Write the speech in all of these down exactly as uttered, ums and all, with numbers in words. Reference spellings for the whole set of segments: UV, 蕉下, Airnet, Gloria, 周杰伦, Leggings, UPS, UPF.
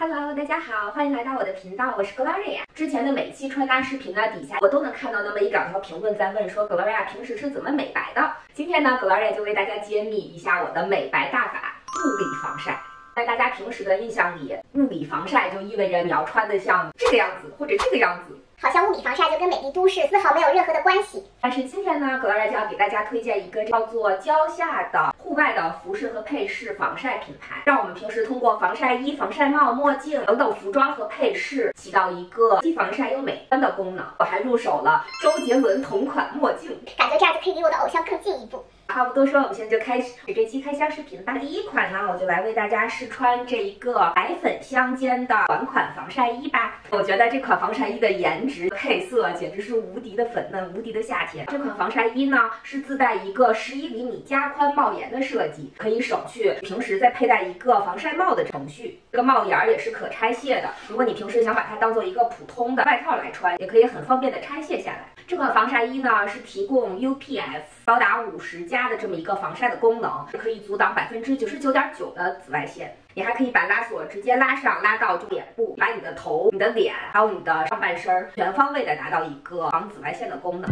Hello， 大家好，欢迎来到我的频道，我是 Gloria。之前的每期穿搭视频呢，底下我都能看到那么一两条评论在问说 ，Gloria 平时是怎么美白的？今天呢 ，Gloria 就为大家揭秘一下我的美白大法——物理防晒。在大家平时的印象里，物理防晒就意味着你要穿得像这个样子或者这个样子。 好像物理防晒就跟美丽都市丝毫没有任何的关系。但是今天呢，格莱就要给大家推荐一个叫做蕉下的户外的服饰和配饰防晒品牌，让我们平时通过防晒衣、防晒帽、墨镜等等服装和配饰，起到一个既防晒又美观的功能。我还入手了周杰伦同款墨镜，感觉这样就可以离我的偶像更进一步。 话不多说，我们现在就开始这期开箱视频吧。第一款呢，我就来为大家试穿这一个白粉相间的短款防晒衣吧。我觉得这款防晒衣的颜值、配色简直是无敌的粉嫩，无敌的夏天。这款防晒衣呢是自带一个十一厘米加宽帽檐的设计，可以省去平时再佩戴一个防晒帽的程序。这个帽檐也是可拆卸的，如果你平时想把它当做一个普通的外套来穿，也可以很方便的拆卸下来。这款防晒衣呢是提供 U P F 高达五十加 的这么一个防晒的功能，可以阻挡百分之九十九点九的紫外线。你还可以把拉锁直接拉上，拉到脸部，把你的头、你的脸还有你的上半身全方位的达到一个防紫外线的功能。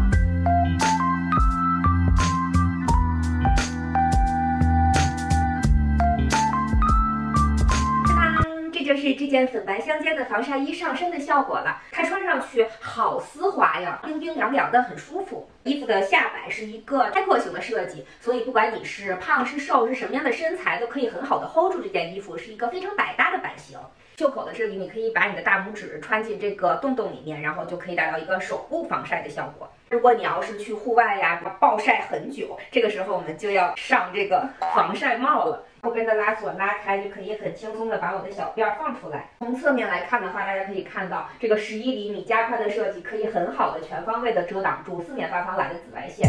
就是这件粉白相间的防晒衣上身的效果了，它穿上去好丝滑呀，冰冰凉凉的，很舒服。衣服的下摆是一个开阔型的设计，所以不管你是胖是瘦是什么样的身材，都可以很好的 hold 住这件衣服，是一个非常百搭的版型。袖口的这里，你可以把你的大拇指穿进这个洞洞里面，然后就可以达到一个手部防晒的效果。如果你要是去户外呀，暴晒很久，这个时候我们就要上这个防晒帽了。 后边的拉锁拉开，就可以很轻松的把我的小辫放出来。从侧面来看的话，大家可以看到这个十一厘米加宽的设计，可以很好的全方位的遮挡住四面八方来的紫外线。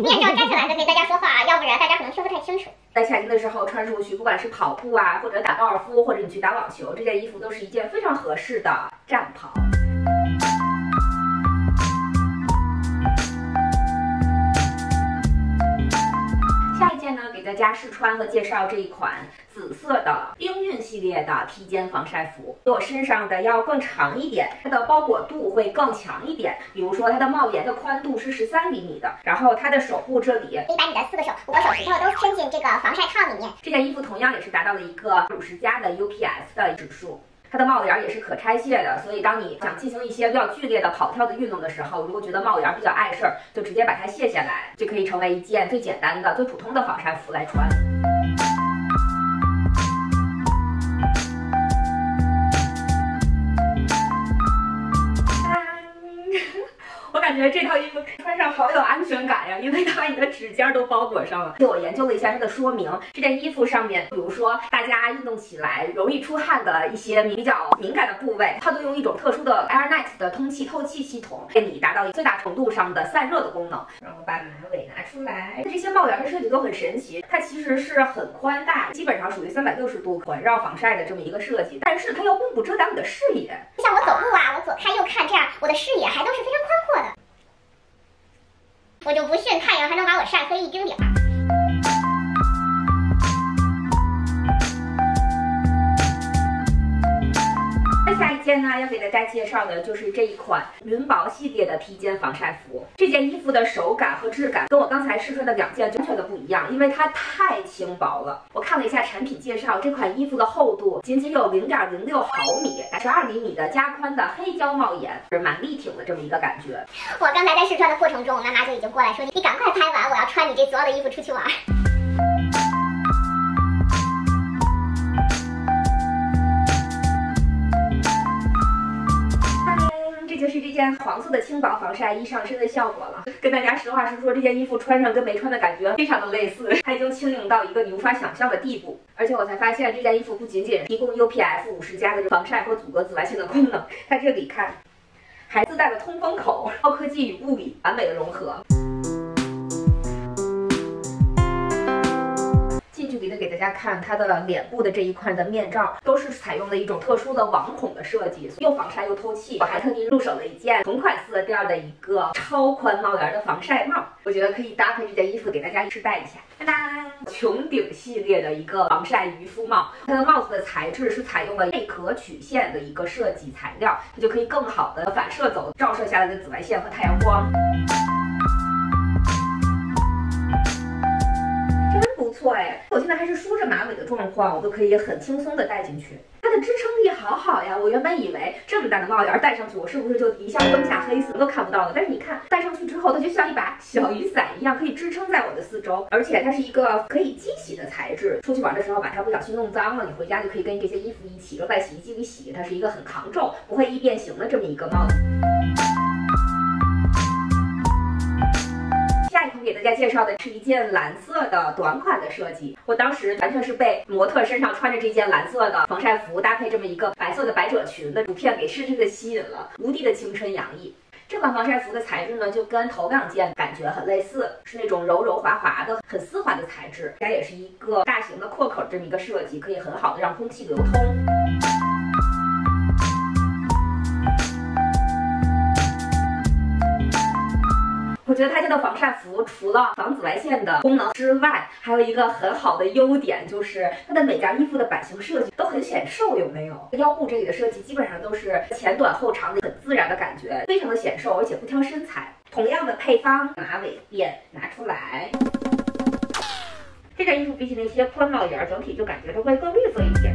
面罩摘下来的给大家说话，要不然大家可能听不太清楚。 在夏天的时候穿出去，不管是跑步啊，或者打高尔夫，或者你去打网球，这件衣服都是一件非常合适的战袍。 大家试穿和介绍这一款紫色的冰韵系列的披肩防晒服，比我身上的要更长一点，它的包裹度会更强一点。比如说，它的帽檐的宽度是十三厘米的，然后它的手部这里，可以把你的四个手、五个手指头都伸进这个防晒套里面。这件衣服同样也是达到了一个五十加的 U P S 的指数。 它的帽檐也是可拆卸的，所以当你想进行一些比较剧烈的跑跳的运动的时候，如果觉得帽檐比较碍事儿，就直接把它卸下来，就可以成为一件最简单的、最普通的防晒服来穿。我感觉这套衣服穿上好有安全感呀，因为它把你的指尖都包裹上了。对，我研究了一下它的说明，这件衣服上面，比如说大家运动起来容易出汗的一些比较敏感的部位，它都用一种特殊的 Airnet 的通气透气系统，给你达到最大程度上的散热的功能。然后把马尾拿出来，这些帽檐的设计都很神奇，它其实是很宽大，基本上属于三百六十度环绕防晒的这么一个设计，但是它又并不遮挡你的视野。像我走路啊，我左看右看，这样我的视野还都是非常宽阔。 我就不信太阳还能把我晒黑一丁点儿。那下一件呢，要给大家介绍的就是这一款云薄系列的披肩防晒服。这件衣服的手感和质感跟我刚才试穿的两件完全的不一样，因为它太轻薄了。我看了一下产品介绍，这款衣服的厚度仅仅有零点零六毫米，十二厘米的加宽的黑胶帽檐，是蛮力挺的这么一个感觉。 我刚才在试穿的过程中，我妈妈就已经过来说：“你赶快拍完，我要穿你这所有的衣服出去玩。”这就是这件黄色的轻薄防晒衣上身的效果了。跟大家实话实说，这件衣服穿上跟没穿的感觉非常的类似，它已经轻盈到一个你无法想象的地步。 而且我才发现，这件衣服不仅仅提供 U P F 五十加的防晒和阻隔紫外线的功能，它这里看还自带了通风口，高科技与物理完美的融合。距离的给大家看它的脸部的这一块的面罩，都是采用了一种特殊的网孔的设计，又防晒又透气。我还特地入手了一件同款四个调的一个超宽帽檐的防晒帽，我觉得可以搭配这件衣服给大家试戴一下。当当，穹顶系列的一个防晒渔夫帽，它的帽子的材质是采用了贝壳曲线的一个设计材料，它就可以更好的反射走照射下来的紫外线和太阳光。 对，我现在还是梳着马尾的状况，我都可以很轻松的戴进去。它的支撑力好好呀！我原本以为这么大的帽檐戴上去，我是不是就一下灯下黑死都看不到了？但是你看，戴上去之后，它就像一把小雨伞一样，可以支撑在我的四周。而且它是一个可以机洗的材质，出去玩的时候把它不小心弄脏了，你回家就可以跟这些衣服一起扔在洗衣机里洗。它是一个很抗皱、不会易变形的这么一个帽子。 给大家介绍的是一件蓝色的短款的设计，我当时完全是被模特身上穿着这件蓝色的防晒服搭配这么一个白色的百褶裙的图片给深深的吸引了，无敌的青春洋溢。这款防晒服的材质呢，就跟头两件感觉很类似，是那种柔柔滑滑的、很丝滑的材质，它也是一个大型的阔口这么一个设计，可以很好的让空气流通。 我觉得它家的防晒服除了防紫外线的功能之外，还有一个很好的优点，就是它的每件衣服的版型设计都很显瘦，有没有？腰部这里的设计基本上都是前短后长的，很自然的感觉，非常的显瘦，而且不挑身材。同样的配方，马尾辫拿出来，这件衣服比起那些宽帽檐，整体就感觉它会更绿色一些。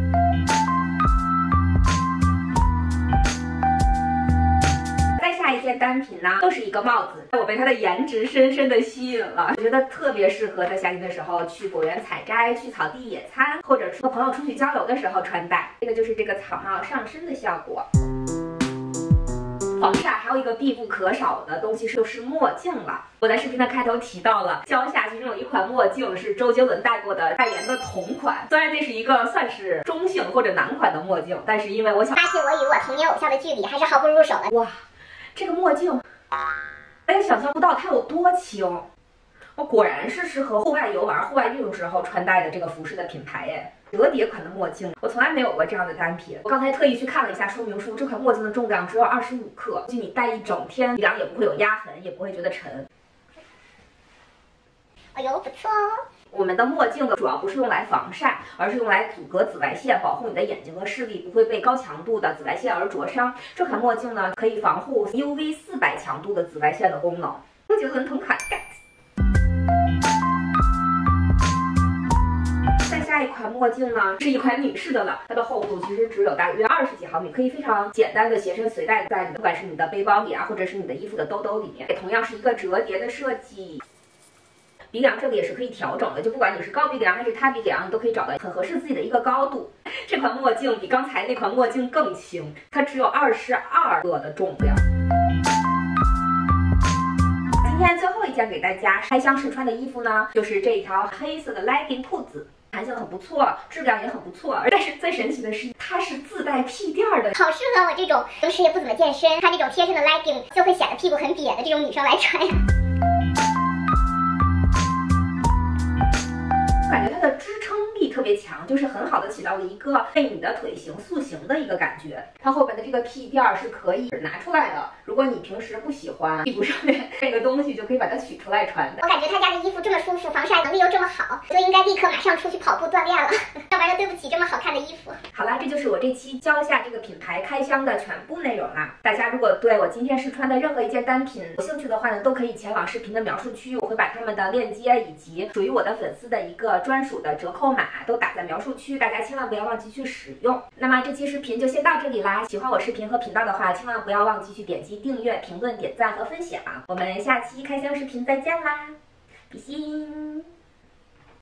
一件单品呢，又是一个帽子，我被它的颜值深深的吸引了。我觉得特别适合在夏天的时候去果园采摘、去草地野餐，或者和朋友出去郊游的时候穿戴。这个就是这个草帽上身的效果。防晒还有一个必不可少的东西就是墨镜了。我在视频的开头提到了，蕉下其中有一款墨镜是周杰伦戴过的，代言的同款。虽然这是一个算是中性或者男款的墨镜，但是因为我想，发现我与我童年偶像的距离还是毫不入手了。哇！ 这个墨镜，大家想象不到它有多轻，我果然是适合户外游玩、户外运动时候穿戴的这个服饰的品牌耶。折叠款的墨镜，我从来没有过这样的单品。我刚才特意去看了一下说明书，这款墨镜的重量只有二十五克，就你戴一整天，鼻梁也不会有压痕，也不会觉得沉。哎呦，不错哦。 我们的墨镜呢，主要不是用来防晒，而是用来阻隔紫外线，保护你的眼睛和视力不会被高强度的紫外线而灼伤。这款墨镜呢，可以防护 U V 四百强度的紫外线的功能。周杰伦同款 get。再下一款墨镜呢，是一款女士的了，它的厚度其实只有大约二十几毫米，可以非常简单的携身随带在你的，不管是你的背包里啊，或者是你的衣服的兜兜里面。也同样是一个折叠的设计。 鼻梁这个也是可以调整的，就不管你是高鼻梁还是塌鼻梁，你都可以找到很合适自己的一个高度。这款墨镜比刚才那款墨镜更轻，它只有二十二克的重量。今天最后一件给大家开箱试穿的衣服呢，就是这一条黑色的 legging 裤子，弹性很不错，质量也很不错。但是最神奇的是，它是自带屁垫的，好适合我这种平时也不怎么健身，穿这种贴身的 legging 就会显得屁股很瘪的这种女生来穿呀。 感觉它的支撑力特别强，就是很好的起到了一个为你的腿型塑形的一个感觉。它后边的这个屁垫是可以拿出来的，如果你平时不喜欢屁股上面这个东西，就可以把它取出来穿的。我感觉他家的衣服这么舒服，防晒能力又这么好，就应该立刻马上出去跑步锻炼了，要不然对不起这么好看的衣服。好啦，这就是我这期蕉下这个品牌开箱的全部内容啦。大家如果对我今天试穿的任何一件单品有兴趣的话呢，都可以前往视频的描述区，我会把他们的链接以及属于我的粉丝的一个 专属的折扣码都打在描述区，大家千万不要忘记去使用。那么这期视频就先到这里啦，喜欢我视频和频道的话，千万不要忘记去点击订阅、评论、点赞和分享。我们下期开箱视频再见啦，比心！